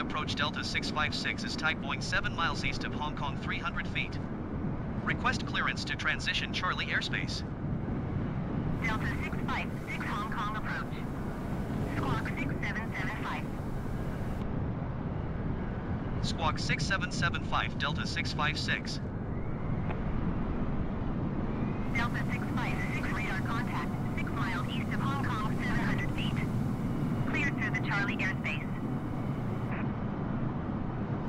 Boeing approach Delta 656 is type Boeing 7 miles east of Hong Kong 300 feet. Request clearance to transition Charlie airspace. Delta 656 Hong Kong approach. Squawk 6775. Squawk 6775 Delta 656. Delta 656 radar contact 6 miles east of Hong Kong 700 feet. Cleared through the Charlie airspace.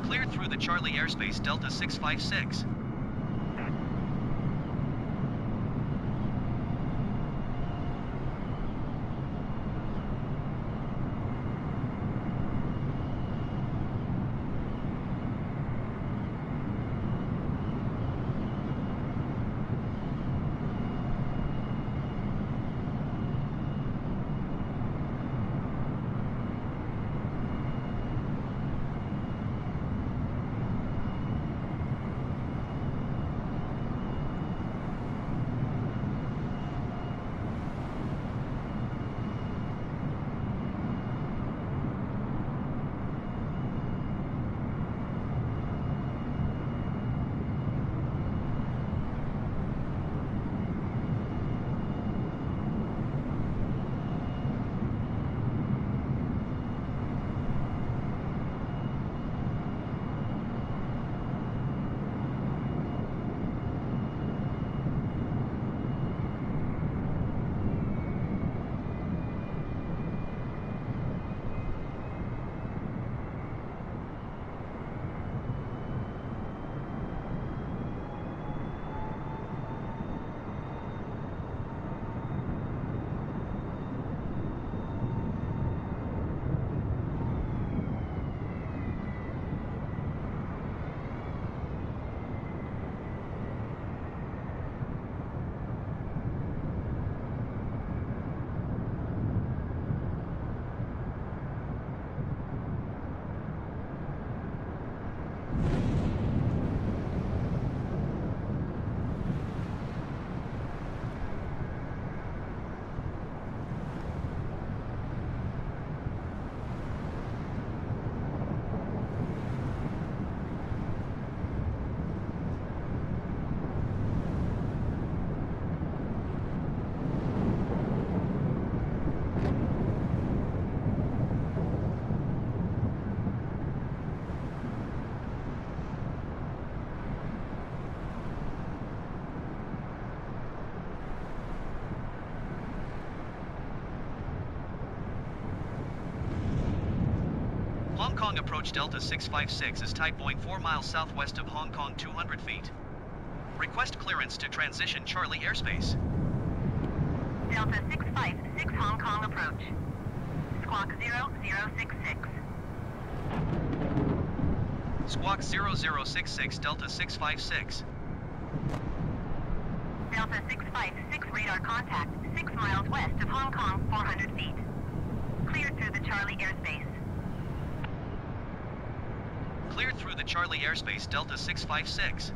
Cleared through the Charlie airspace Delta 656. Hong Kong approach Delta 656 is type Boeing 4 miles southwest of Hong Kong 200 feet. Request clearance to transition Charlie airspace. Delta 656 Hong Kong approach. Squawk 0066. Squawk 0066 Delta 656. Delta 656 radar contact 6 miles west of Hong Kong 400 feet. Cleared through the Charlie airspace. Cleared through the Charlie airspace Delta 656.